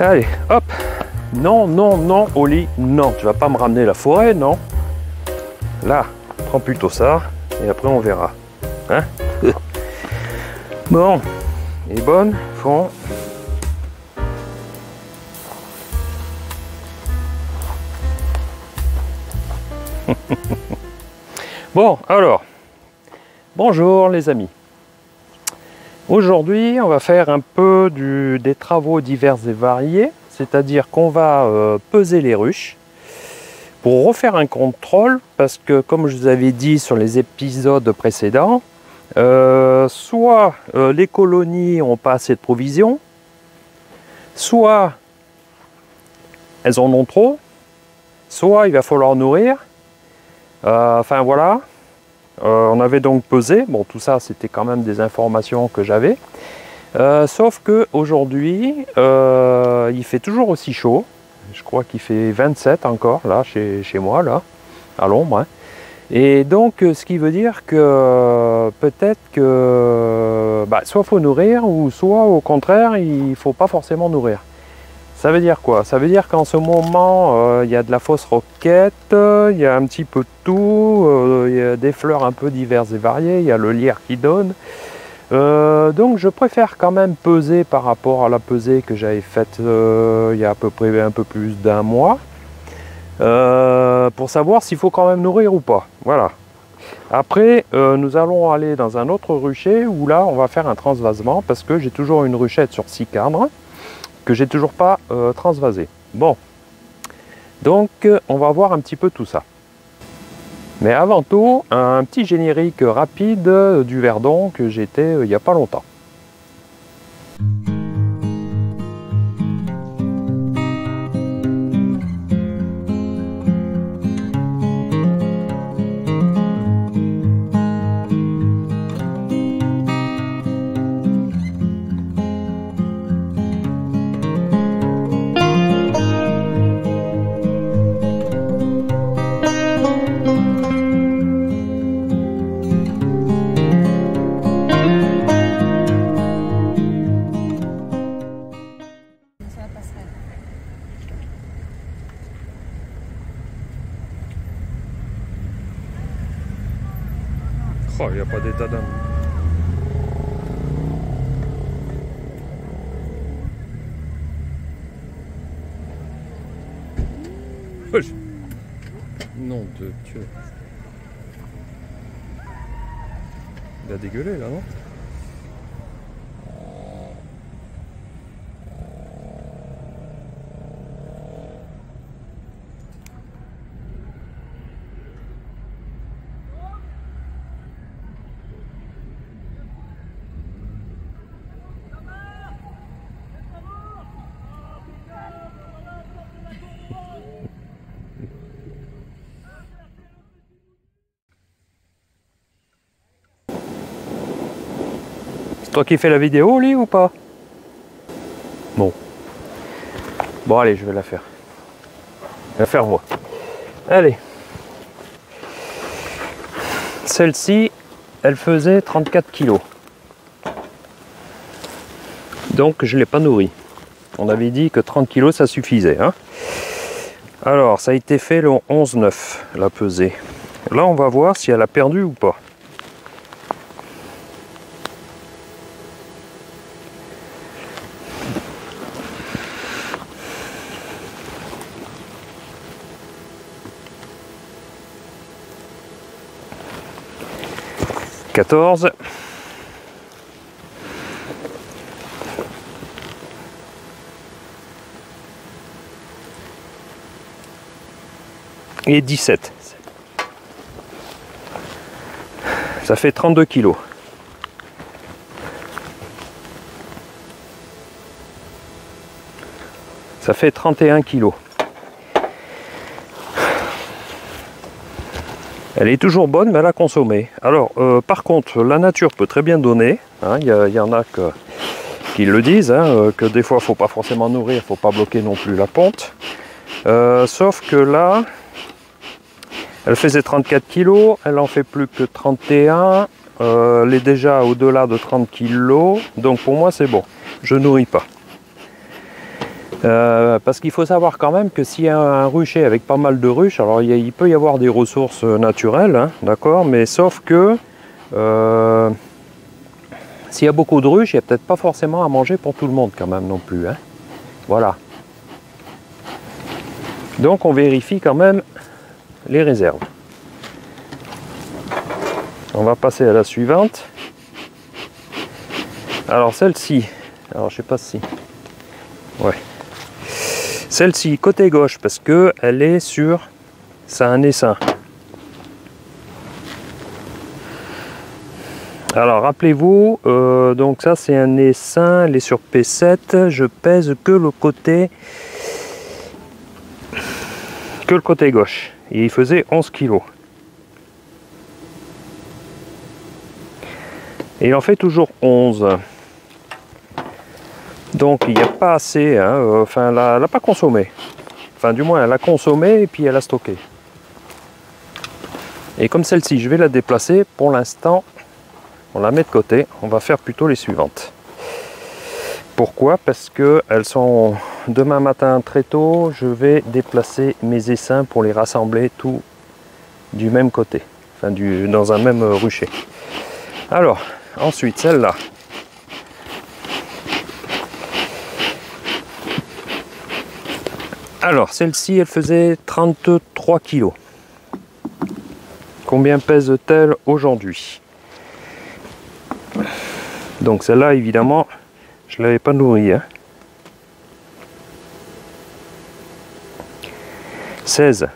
Allez, hop. Non, non, non, Oli, non. Tu vas pas me ramener la forêt, non? Là, prends plutôt ça, et après on verra. Hein? Bon, et bonne fond. Bon, alors, bonjour les amis. Aujourd'hui, on va faire un peu des travaux divers et variés, c'est-à-dire qu'on va peser les ruches pour refaire un contrôle, parce que comme je vous avais dit sur les épisodes précédents, soit les colonies n'ont pas assez de provisions, soit elles en ont trop, soit il va falloir nourrir. Enfin voilà, on avait donc pesé, bon tout ça c'était quand même des informations que j'avais, sauf que aujourd'hui il fait toujours aussi chaud, je crois qu'il fait 27 encore là chez moi, là à l'ombre, hein. Et donc ce qui veut dire que peut-être que bah, soit faut nourrir ou soit au contraire il faut pas forcément nourrir. Ça veut dire quoi? Ça veut dire qu'en ce moment, il y a de la fausse roquette, il y a un petit peu de tout, il y a des fleurs un peu diverses et variées, il y a le lierre qui donne. Donc je préfère quand même peser par rapport à la pesée que j'avais faite il y a à peu près un peu plus d'un mois, pour savoir s'il faut quand même nourrir ou pas. Voilà. Après, nous allons aller dans un autre rucher où là, on va faire un transvasement parce que j'ai toujours une ruchette sur 6 cadres. Que j'ai toujours pas transvasé. Bon, donc on va voir un petit peu tout ça, mais avant tout un petit générique rapide du Verdon que j'étais il n'y a pas longtemps. Oh, il n'y a pas d'état d'âme. Nom de Dieu. Il a dégueulé là, non? Toi qui fais la vidéo, lui, ou pas? Bon. Bon, allez, je vais la faire. La faire moi. Allez. Celle-ci, elle faisait 34 kilos. Donc, je ne l'ai pas nourrie. On avait dit que 30 kilos, ça suffisait. Hein? Alors, ça a été fait le 11-9, la pesée. Là, on va voir si elle a perdu ou pas. Et 17. Ça fait 32 kilos. Ça fait 31 kilos. Elle est toujours bonne, mais elle a consommé. Alors, par contre, la nature peut très bien donner. Hein, y en a qui le disent, hein, que des fois, il ne faut pas forcément nourrir, il ne faut pas bloquer non plus la ponte. Sauf que là, elle faisait 34 kg, elle en fait plus que 31. Elle est déjà au-delà de 30 kg, donc pour moi, c'est bon. Je nourris pas. Parce qu'il faut savoir quand même que s'il y a un rucher avec pas mal de ruches, alors il peut y avoir des ressources naturelles, hein, d'accord, mais sauf que s'il y a beaucoup de ruches, il n'y a peut-être pas forcément à manger pour tout le monde quand même non plus, hein. Voilà. Donc on vérifie quand même les réserves. On va passer à la suivante. Alors celle-ci, alors je sais pas si... Ouais. Celle-ci, côté gauche, parce que elle est sur... ça a un essaim. Alors rappelez-vous, donc ça c'est un essaim, elle est sur P7, je pèse que le côté... gauche. Et il faisait 11 kg. Et il en fait toujours 11. Donc il n'y a pas assez, hein, enfin elle n'a pas consommé. Enfin du moins elle a consommé et puis elle a stocké. Et comme celle-ci, je vais la déplacer. Pour l'instant, on la met de côté. On va faire plutôt les suivantes. Pourquoi? Parce qu'elles sont... Demain matin très tôt, je vais déplacer mes essaims pour les rassembler tous du même côté. Enfin dans un même rucher. Alors, ensuite celle-là. Alors, celle-ci, elle faisait 33 kg. Combien pèse-t-elle aujourd'hui? Donc celle-là, évidemment, je ne l'avais pas nourrie, hein. 16.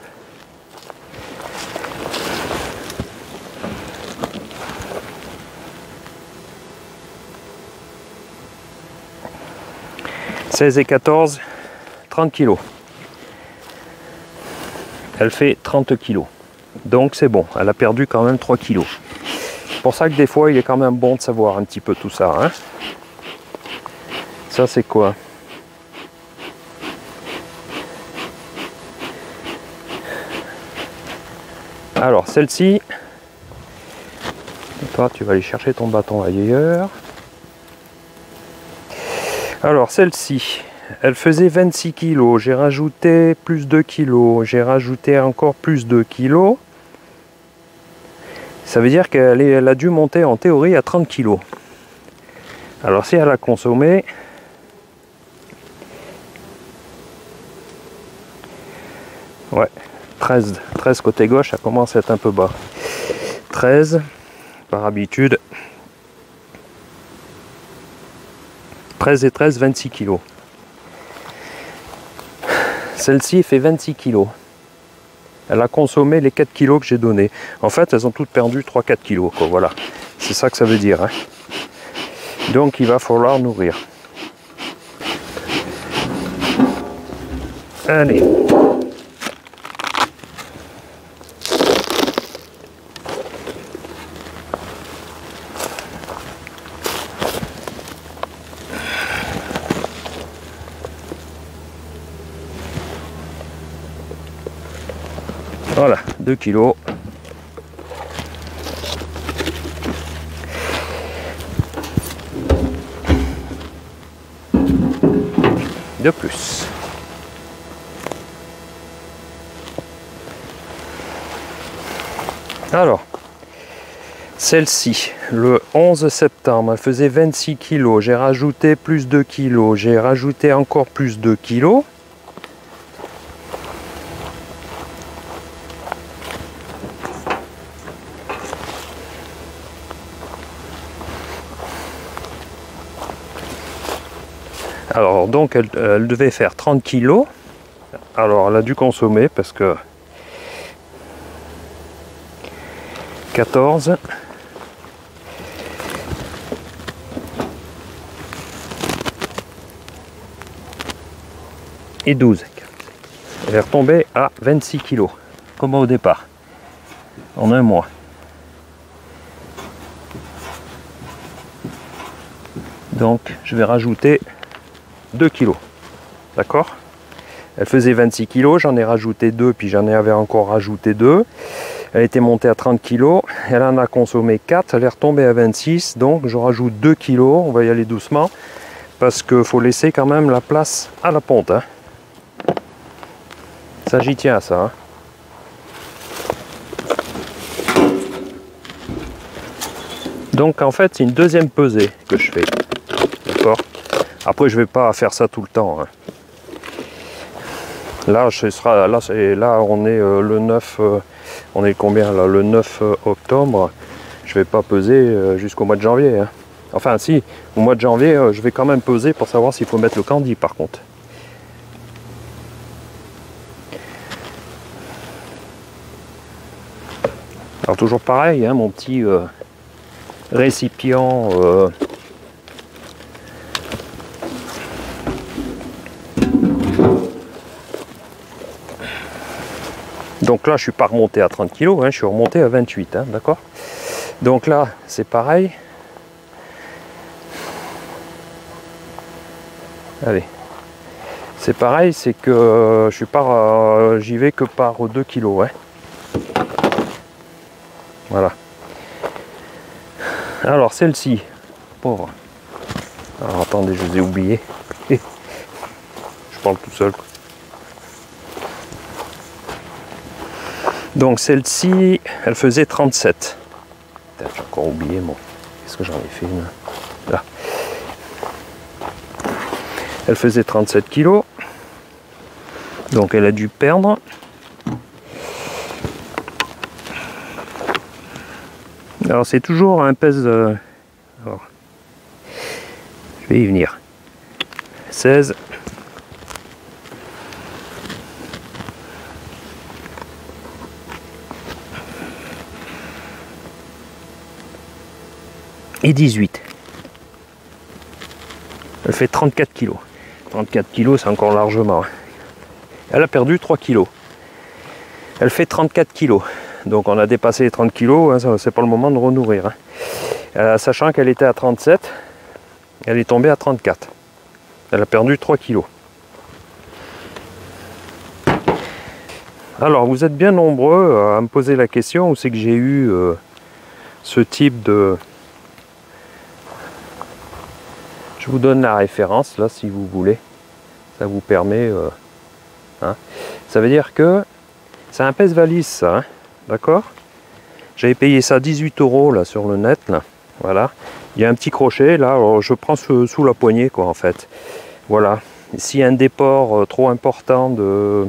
Et 14, 30 kg. Elle fait 30 kg. Donc c'est bon, elle a perdu quand même 3 kg. C'est pour ça que des fois, il est quand même bon de savoir un petit peu tout ça, hein. Ça c'est quoi? Alors celle-ci, toi tu vas aller chercher ton bâton ailleurs. Alors celle-ci, elle faisait 26 kg, j'ai rajouté plus 2 kg, j'ai rajouté encore plus 2 kg. Ça veut dire qu'elle a dû monter en théorie à 30 kg. Alors si elle a consommé, ouais, 13 côté gauche, ça commence à être un peu bas. 13, par habitude. 13 et 13, 26 kg. Celle-ci fait 26 kg. Elle a consommé les 4 kg que j'ai donnés. En fait, elles ont toutes perdu 3-4 kg, quoi, voilà. C'est ça que ça veut dire, hein. Donc, il va falloir nourrir. Allez. Voilà, 2 kg. De plus. Alors, celle-ci, le 11 septembre, elle faisait 26 kg. J'ai rajouté plus 2 kg. J'ai rajouté encore plus 2 kg. Alors donc elle devait faire 30 kg. Alors elle a dû consommer parce que 14. Et 12. Elle est retombée à 26 kg. Comme au départ. En un mois. Donc je vais rajouter 2 kg, d'accord? Elle faisait 26 kg, j'en ai rajouté 2, puis j'en avais encore rajouté 2. Elle était montée à 30 kg, elle en a consommé 4, elle est retombée à 26, donc je rajoute 2 kg, on va y aller doucement, parce qu'il faut laisser quand même la place à la ponte. Hein. Ça j'y tiens à ça. Hein. Donc en fait c'est une deuxième pesée que je fais. D'accord. Après je ne vais pas faire ça tout le temps. Hein. Là, là on est le 9, on est combien là, le 9 octobre, je vais pas peser jusqu'au mois de janvier. Hein. Enfin si, au mois de janvier, je vais quand même peser pour savoir s'il faut mettre le candy par contre. Alors toujours pareil, hein, mon petit récipient... Donc là, je ne suis pas remonté à 30 kg, hein, je suis remonté à 28, hein, d'accord. Donc là, c'est pareil. Allez, c'est pareil, c'est que je suis pas, j'y vais que par 2 kg. Hein. Voilà. Alors celle-ci, pauvre. Alors attendez, je vous ai oublié. Je parle tout seul. Donc celle-ci, elle faisait 37. J'ai encore oublié mon... Qu'est-ce que j'en ai fait une... Là. Elle faisait 37 kg. Donc elle a dû perdre. Alors c'est toujours un pèse... Alors, je vais y venir. 16. Et 18. Elle fait 34 kg. 34 kg, c'est encore largement. Elle a perdu 3 kg. Elle fait 34 kg. Donc on a dépassé les 30 kg, hein, c'est pas le moment de renourrir. Hein. Sachant qu'elle était à 37, elle est tombée à 34. Elle a perdu 3 kg. Alors vous êtes bien nombreux à me poser la question où c'est que j'ai eu ce type de... Je vous donne la référence là si vous voulez, ça vous permet, hein. Ça veut dire que c'est un pèse-valise ça, hein, d'accord. J'avais payé ça 18 € là sur le net, là. Voilà, il y a un petit crochet là, je prends sous la poignée quoi en fait, voilà. S'il y a un déport trop important de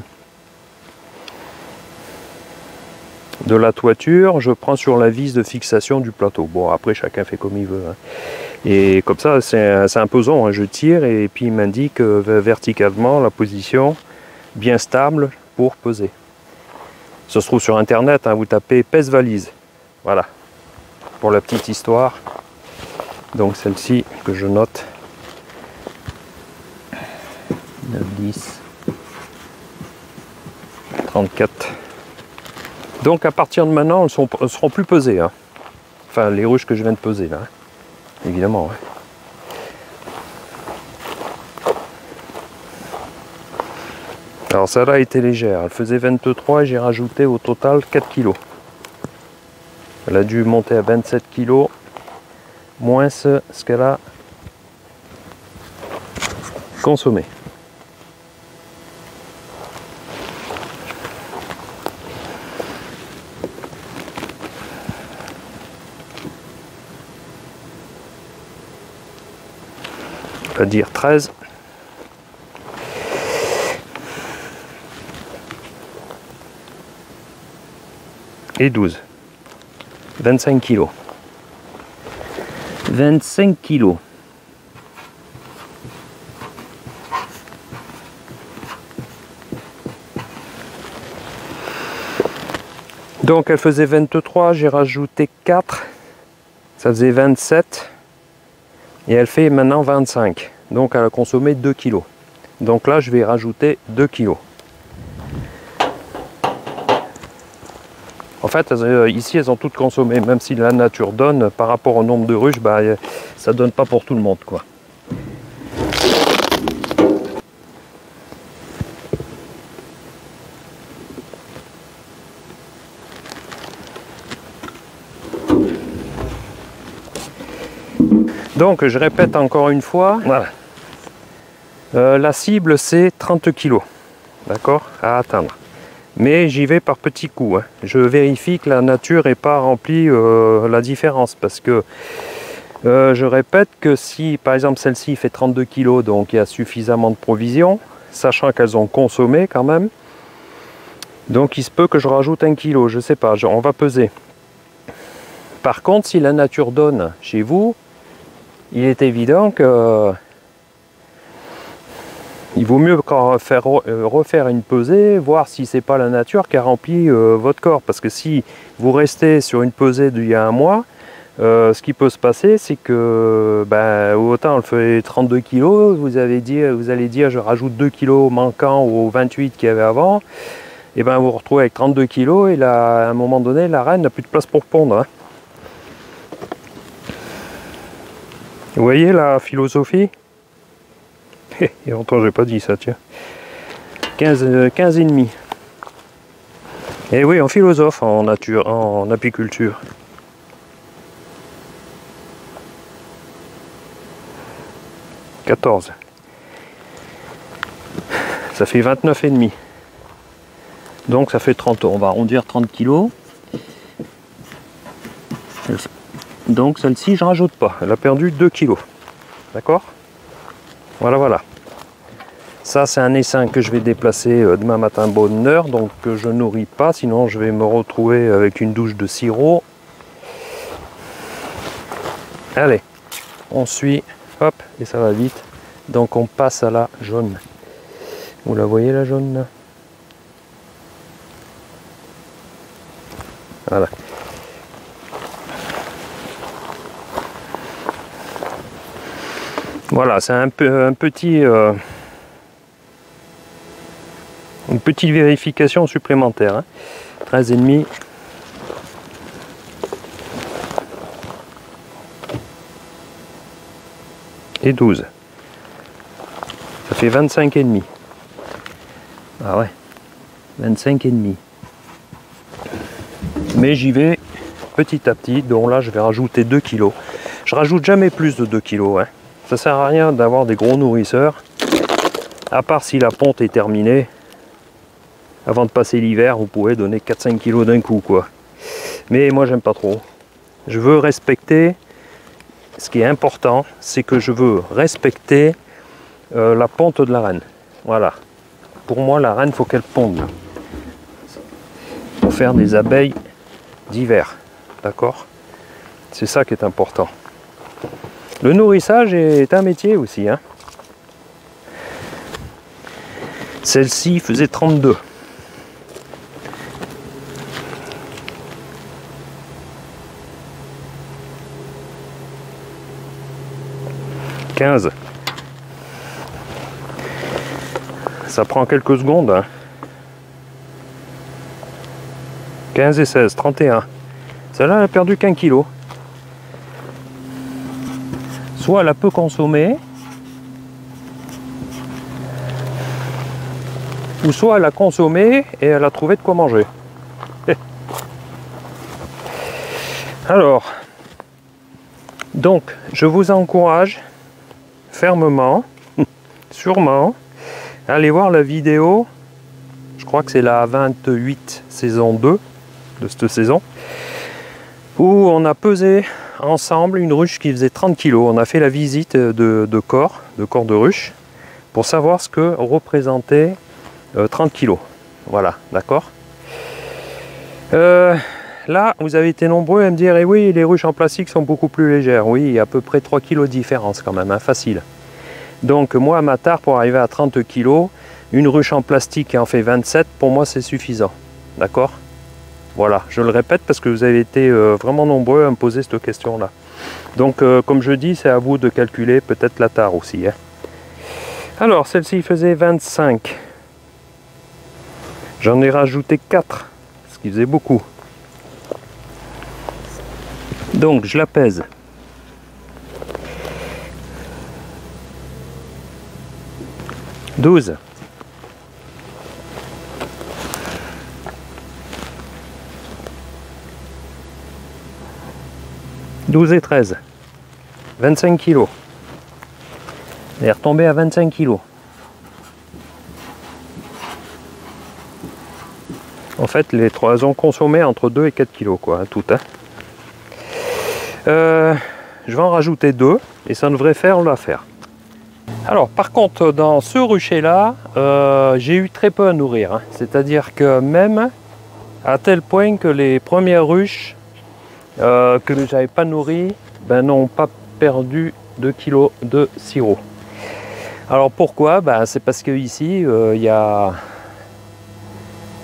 la toiture, je prends sur la vis de fixation du plateau, bon après chacun fait comme il veut, hein. Et comme ça, c'est un peson, hein. Je tire et puis il m'indique verticalement la position bien stable pour peser. Ça se trouve sur internet, hein, vous tapez pèse valise. Voilà, pour la petite histoire. Donc celle-ci que je note. 9, 10, 34. Donc à partir de maintenant, elles seront plus pesées. Hein. Enfin, les ruches que je viens de peser là. Hein. Évidemment, ouais. Alors celle-là était légère, elle faisait 23 et j'ai rajouté au total 4 kg. Elle a dû monter à 27 kg, moins ce qu'elle a consommé. On va dire 13. Et 12. 25 kg. 25 kg. Donc elle faisait 23, j'ai rajouté 4. Ça faisait 27. Et elle fait maintenant 25, donc elle a consommé 2 kg. Donc là, je vais rajouter 2 kg. En fait, ici, elles ont toutes consommé, même si la nature donne, par rapport au nombre de ruches, bah, ça ne donne pas pour tout le monde, quoi. Donc je répète encore une fois, voilà, La cible, c'est 30 kg, d'accord, à atteindre. Mais j'y vais par petits coups, hein. Je vérifie que la nature n'est pas remplie la différence, parce que je répète que si par exemple celle-ci fait 32 kg, donc il y a suffisamment de provisions, sachant qu'elles ont consommé quand même, donc il se peut que je rajoute 1 kg, je sais pas, on va peser. Par contre, si la nature donne chez vous, il est évident que il vaut mieux refaire une pesée, voir si c'est pas la nature qui a rempli votre corps. Parce que si vous restez sur une pesée d'il y a un mois, ce qui peut se passer, c'est que ben, autant on le fait 32 kg, vous allez dire je rajoute 2 kg manquant aux 28 qu'il y avait avant, et ben vous vous retrouvez avec 32 kg et là, à un moment donné la reine n'a plus de place pour pondre. Hein. Vous voyez la philosophie? Et longtemps j'ai pas dit ça, tiens. 15 et demi. Et oui, on philosophe en nature, en apiculture. « 14. » Ça fait 29 et demi. Donc ça fait 30, on va arrondir 30 kg. Donc celle-ci, je rajoute pas. Elle a perdu 2 kg. D'accord ? Voilà, voilà. Ça, c'est un essaim que je vais déplacer demain matin, bonne heure. Donc je nourris pas, sinon je vais me retrouver avec une douche de sirop. Allez, on suit. Hop, et ça va vite. Donc on passe à la jaune. Vous la voyez la jaune là? Voilà. Voilà, c'est une petite vérification supplémentaire. Hein. 13,5. Et 12, ça fait 25 et demi. Ah ouais, 25 et demi. Mais j'y vais petit à petit, donc là je vais rajouter 2 kg. Je rajoute jamais plus de 2 kg. Hein. Ça sert à rien d'avoir des gros nourrisseurs, à part si la ponte est terminée. Avant de passer l'hiver, vous pouvez donner 4-5 kg d'un coup, quoi. Mais moi j'aime pas trop. Je veux respecter. Ce qui est important, c'est que je veux respecter la ponte de la reine. Voilà. Pour moi, la reine, il faut qu'elle ponde. Pour faire des abeilles d'hiver. D'accord? C'est ça qui est important. Le nourrissage est un métier aussi. Hein. Celle-ci faisait 32. Ça prend quelques secondes. Hein. 15 et 16, 31. Celle-là, elle a perdu qu'un kilo. Soit elle a peu consommé, ou soit elle a consommé et elle a trouvé de quoi manger. Alors, donc, je vous encourage fermement, sûrement, allez voir la vidéo, je crois que c'est la 28 saison 2 de cette saison, où on a pesé ensemble une ruche qui faisait 30 kg. On a fait la visite de corps de ruche, pour savoir ce que représentait 30 kg. Voilà, d'accord. Là, vous avez été nombreux à me dire, eh oui, les ruches en plastique sont beaucoup plus légères. Oui, il y a à peu près 3 kg de différence quand même, hein, facile. Donc moi, à ma tare, pour arriver à 30 kg, une ruche en plastique qui en fait 27, pour moi, c'est suffisant. D'accord? Voilà, je le répète parce que vous avez été vraiment nombreux à me poser cette question-là. Donc, comme je dis, c'est à vous de calculer peut-être la tare aussi. Hein. Alors, celle-ci faisait 25. J'en ai rajouté 4, ce qui faisait beaucoup. Donc je la pèse. « 12. » « 12 et 13. » 25 kg. Elle est retombée à 25 kg. En fait, les trois, elles ont consommé entre 2 et 4 kg, quoi, hein, toutes. Hein. Je vais en rajouter 2 et ça devrait faire l'affaire. Alors, par contre, dans ce rucher-là, j'ai eu très peu à nourrir. Hein. C'est-à-dire que même à tel point que les premières ruches que j'avais pas nourries, ben, n'ont pas perdu 2 kg de sirop. Alors pourquoi? Ben, c'est parce que ici,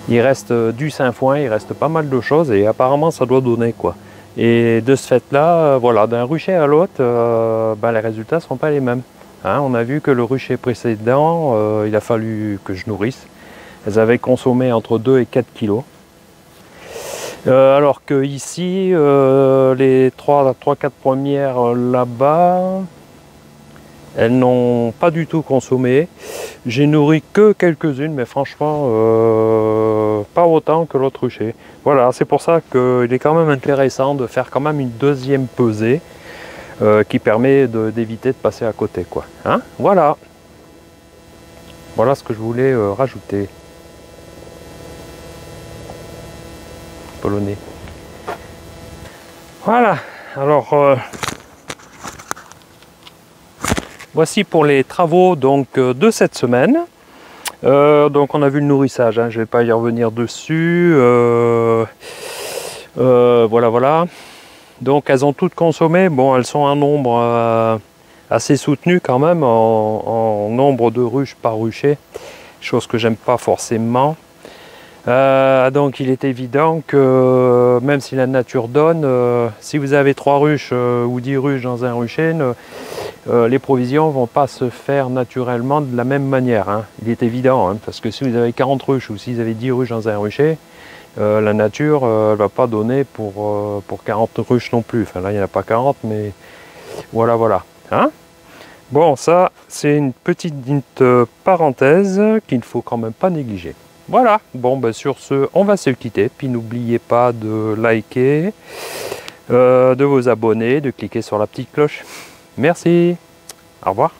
il reste du sainfoin, il reste pas mal de choses et apparemment ça doit donner quoi. Et de ce fait là, voilà, d'un rucher à l'autre, ben, les résultats ne sont pas les mêmes. Hein, on a vu que le rucher précédent, il a fallu que je nourrisse. Elles avaient consommé entre 2 et 4 kilos. Alors que ici, les 3-4 premières là-bas, elles n'ont pas du tout consommé. J'ai nourri que quelques-unes, mais franchement, pas autant que l'autre rucher. Voilà, c'est pour ça qu'il est quand même intéressant de faire quand même une deuxième pesée qui permet d'éviter de passer à côté, quoi. Hein? Voilà. Voilà ce que je voulais rajouter. Polonais. Voilà. Alors. Voici pour les travaux donc, de cette semaine. Donc on a vu le nourrissage, hein, je ne vais pas y revenir dessus. Voilà, voilà. Donc elles ont toutes consommé. Bon, elles sont un nombre assez soutenu quand même, en nombre de ruches par rucher. Chose que j'aime pas forcément. Donc il est évident que même si la nature donne, si vous avez 3 ruches ou 10 ruches dans un rucher, les provisions ne vont pas se faire naturellement de la même manière. Hein. Il est évident, hein, parce que si vous avez 40 ruches ou si vous avez 10 ruches dans un rucher, la nature ne va pas donner pour 40 ruches non plus. Enfin là, il n'y en a pas 40, mais voilà, voilà. Hein? Bon, ça, c'est une petite parenthèse qu'il ne faut quand même pas négliger. Voilà, bon, ben, sur ce, on va se quitter. Puis n'oubliez pas de liker, de vous abonner, de cliquer sur la petite cloche. Merci, au revoir.